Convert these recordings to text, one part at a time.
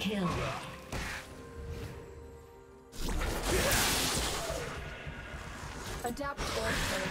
kill. Adapt or perish.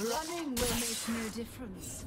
Running will make no difference.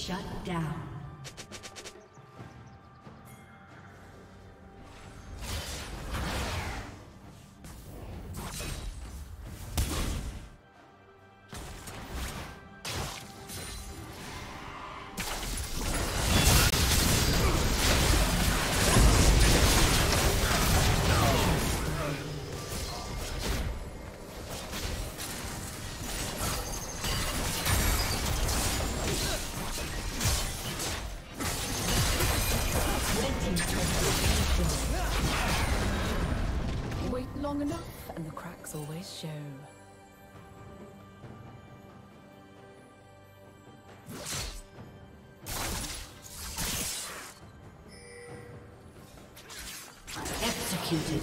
Shut down. Long enough, and the cracks always show. Executed.